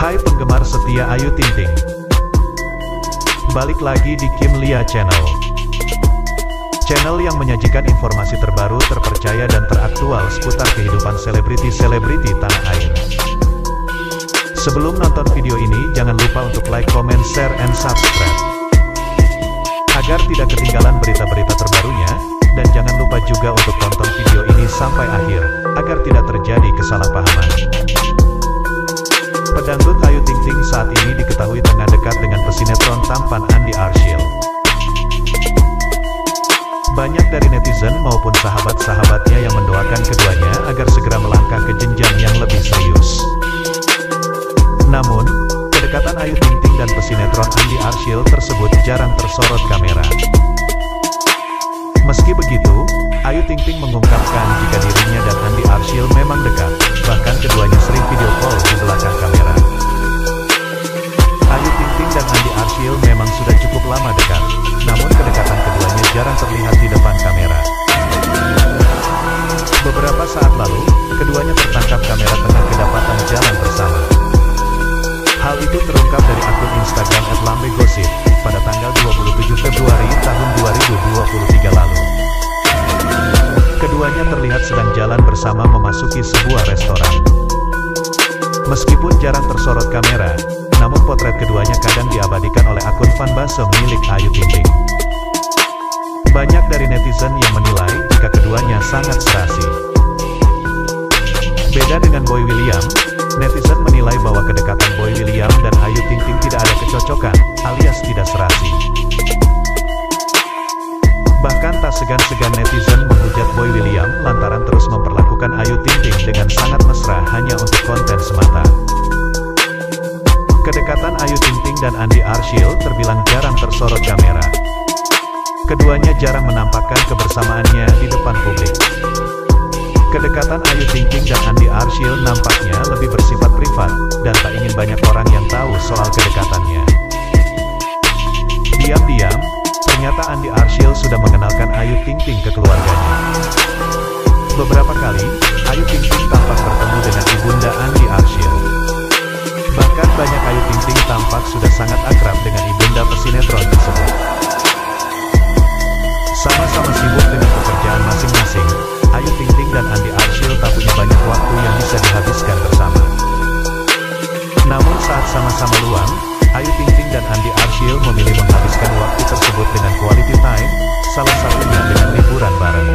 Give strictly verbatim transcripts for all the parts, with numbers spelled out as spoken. Hai penggemar setia Ayu Ting Ting, balik lagi di Kim Lia Channel, channel yang menyajikan informasi terbaru, terpercaya dan teraktual seputar kehidupan selebriti-selebriti tanah air. Sebelum nonton video ini, jangan lupa untuk like, comment, share, and subscribe agar tidak ketinggalan berita-berita terbarunya. Dan jangan lupa juga untuk tonton video ini sampai akhir, agar tidak terjadi kesalahpahaman. Pedangdut Ayu Ting Ting saat ini diketahui tengah dekat dengan pesinetron tampan Andi Arsyil. Banyak dari netizen maupun sahabat-sahabatnya yang mendoakan keduanya agar segera melangkah ke jenjang yang lebih serius. Namun, kedekatan Ayu Ting Ting dan pesinetron Andi Arsyil tersebut jarang tersorot kamera. Meski begitu, Ayu Ting Ting mengungkapkan jika dirinya dan Andi Arsyil memang dekat, bahkan keduanya sering video call di belakang kamera. Ayu Ting Ting dan Andi Arsyil memang sudah cukup lama dekat, namun kedekatan keduanya jarang terlihat di depan kamera. Beberapa saat lalu, keduanya tertangkap kamera tengah kedapatan jalan bersama. Hal itu terungkap dari akun Instagram et lambegosip pada tanggal dua puluh tujuh Februari tahun dua ribu dua puluh tiga lalu. Keduanya terlihat sedang jalan bersama memasuki sebuah restoran. Meskipun jarang tersorot kamera, namun potret keduanya kadang diabadikan oleh akun fanbase milik Ayu Ting Ting. Banyak dari netizen yang menilai jika keduanya sangat serasi. Beda dengan Boy William, netizen menilai bahwa kedekatan Boy William dan Ayu Ting Ting tidak ada kecocokan, alias tidak serasi. Bahkan tak segan-segan netizen menghujat Boy William lantaran terus memperlakukan Ayu Ting Ting dengan sangat mesra hanya untuk konten semata. Kedekatan Ayu Ting Ting dan Andi Arsyil terbilang jarang tersorot kamera. Keduanya jarang menampakkan kebersamaannya di depan publik. Kedekatan Ayu Ting Ting dan Andi Arsyil nampaknya lebih bersifat privat, dan tak ingin banyak orang yang tahu soal kedekatannya. Diam-diam, ternyata Andi Arsyil sudah mengenalkan Ayu Ting Ting ke keluarganya. Beberapa kali, Ayu Ting Ting tampak bertemu dengan ibunda Andi Arsyil. Bahkan banyak Ayu Ting Ting tampak sudah sangat akrab dengan ibunda pesinetron tersebut. Sama-sama sibuk dengan pekerjaan masing-masing, Ayu Ting Ting dan Andi Arsyil tak punya banyak waktu yang bisa dihabiskan bersama. Namun saat sama-sama luang, Ayu Ting Ting dan Andi Arsyil memilih menghabiskan waktu tersebut dengan quality time, salah satunya dengan liburan bareng.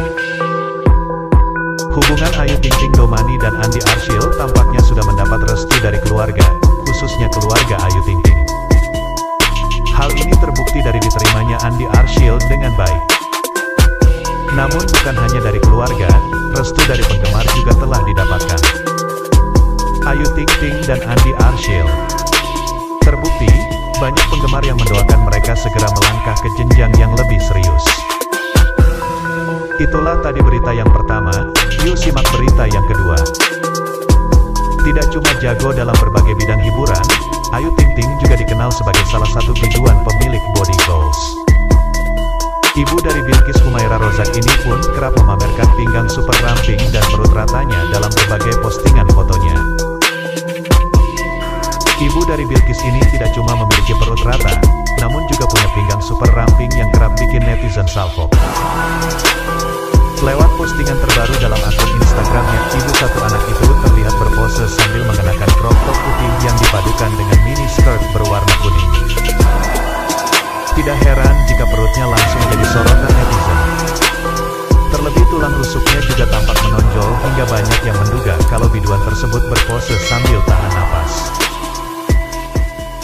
Hubungan Ayu Ting Ting Domani dan Andi Arsyil tampaknya sudah mendapat restu dari keluarga, khususnya keluarga Ayu Ting Ting. Hal ini terbukti dari diterimanya Andi Arsyil dengan baik. Namun bukan hanya dari keluarga, restu dari penggemar juga telah didapatkan. Ayu Ting Ting dan Andi Arsyil terbukti banyak penggemar yang mendoakan mereka segera melangkah ke jenjang yang lebih serius. Itulah tadi berita yang pertama, yuk simak berita yang kedua. Tidak cuma jago dalam berbagai bidang hiburan, Ayu Ting Ting juga dikenal sebagai salah satu biduan pemilik body goals. Ibu dari Bilqis Humaira Rozak ini pun kerap memamerkan pinggang super ramping dan perut ratanya dalam berbagai postingan fotonya. Ibu dari Bilqis ini tidak cuma memiliki perut rata, namun juga punya pinggang super ramping yang kerap bikin netizen salvo. Lewat postingan terbaru dalam akun Instagramnya, ibu satu anak itu terlihat berpose sambil mengenakan crop top putih yang dipadukan dengan mini skirt berwarna kuning. Tidak heran jika perutnya langsung jadi sorotan netizen. Terlebih tulang rusuknya juga tampak menonjol hingga banyak yang menduga kalau biduan tersebut berpose sambil tahan napas.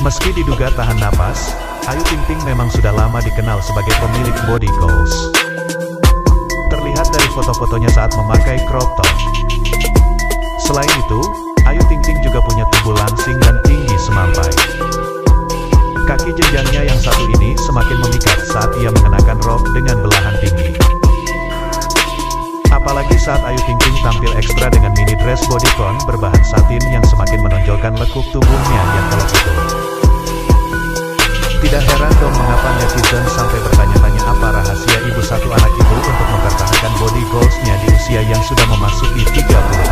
Meski diduga tahan napas, Ayu Ting Ting memang sudah lama dikenal sebagai pemilik body goals. Terlihat dari foto-fotonya saat memakai crop top. Selain itu, Ayu Ting Ting juga punya tubuh langsing dan tinggi semampai. Kaki jenjangnya yang satu ini semakin memikat saat ia mengenakan rok dengan belahan tinggi. Apalagi saat Ayu Ting Ting tampil ekstra dengan mini dress bodycon berbahan satin yang semakin menonjolkan lekuk tubuhnya yang kalau itu. Tidak heran dong mengapa netizen sampai bertanya-tanya apa rahasia ibu satu anak itu untuk mempertahankan body goalsnya di usia yang sudah memasuki tiga puluh tahun.